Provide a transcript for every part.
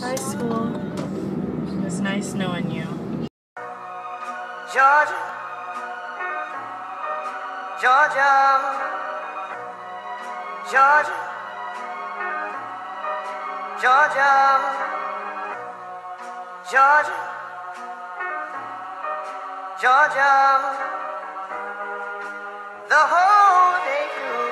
Hi, school. It's nice knowing you. Georgia, Georgia, Georgia, Georgia, Georgia, Georgia, the whole day through.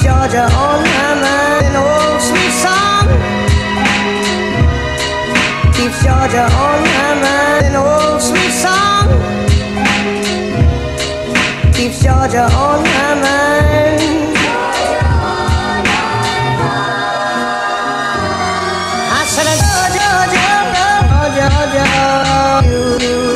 Georgia on my mind, an old sweet song. Keeps Georgia on my mind, an old sweet song. Keeps Georgia on my mind. Georgia on my mind. I said, Georgia, Georgia, Georgia, Georgia.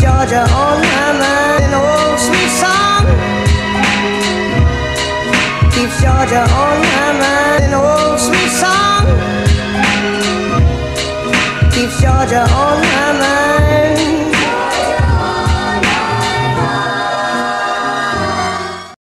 Georgia on my mind, an old sweet song. Keeps Georgia on my mind, an old sweet song. Keeps Georgia on my mind.